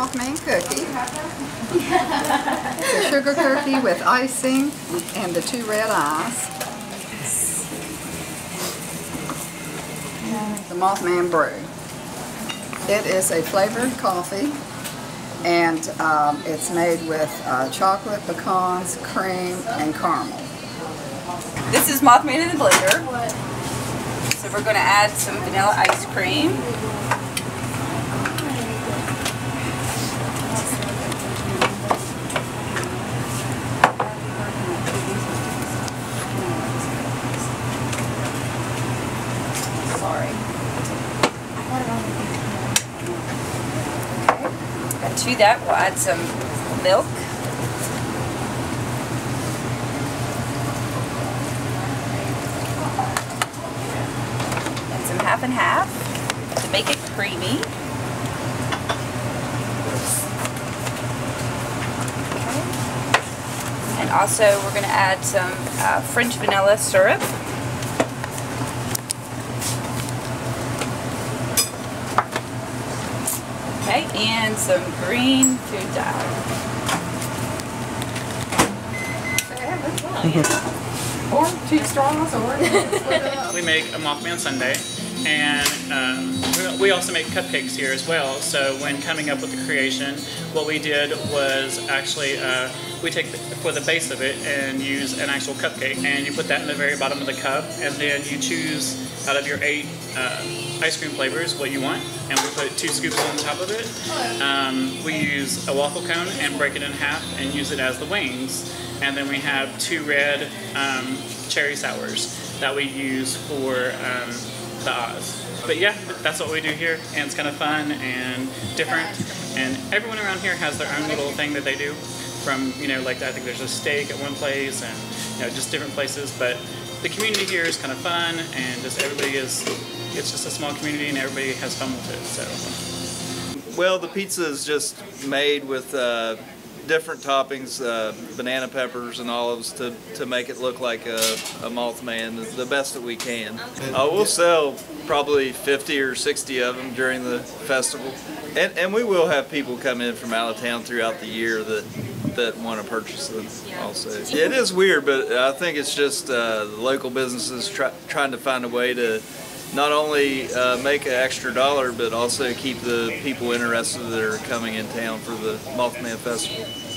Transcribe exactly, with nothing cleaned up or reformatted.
Mothman cookie. It's a sugar cookie with icing and the two red eyes. The Mothman brew. It is a flavored coffee, and um, it's made with uh, chocolate, pecans, cream, and caramel. This is Mothman in the blender. So we're going to add some vanilla ice cream. To that, we'll add some milk. And some half and half to make it creamy. Okay. And also, we're going to add some uh, French vanilla syrup. Okay, and some green food dye. Or two straws, or we make a Mothman Sundae, and um, we also make cupcakes here as well. So when coming up with the creation, what we did was actually uh, we take the, for the base of it and use an actual cupcake, and you put that in the very bottom of the cup, and then you choose out of your eight. Uh, ice cream flavors what you want, and we put two scoops on top of it. Um, we use a waffle cone and break it in half and use it as the wings, and then we have two red um, cherry sours that we use for um, the Oz. But yeah, that's what we do here, and it's kind of fun and different, and everyone around here has their own little thing that they do from, you know, like I think there's a steak at one place and, you know, just different places, but the community here is kind of fun, and just everybody is, it's just a small community and everybody has fun with it, so. Well, the pizza is just made with uh, different toppings, uh, banana peppers and olives to, to make it look like a, a Mothman the best that we can. Uh, we'll sell probably fifty or sixty of them during the festival. And, and we will have people come in from out of town throughout the year that that want to purchase them also. It is weird, but I think it's just uh, the local businesses try, trying to find a way to not only uh, make an extra dollar, but also keep the people interested that are coming in town for the Mothman Festival.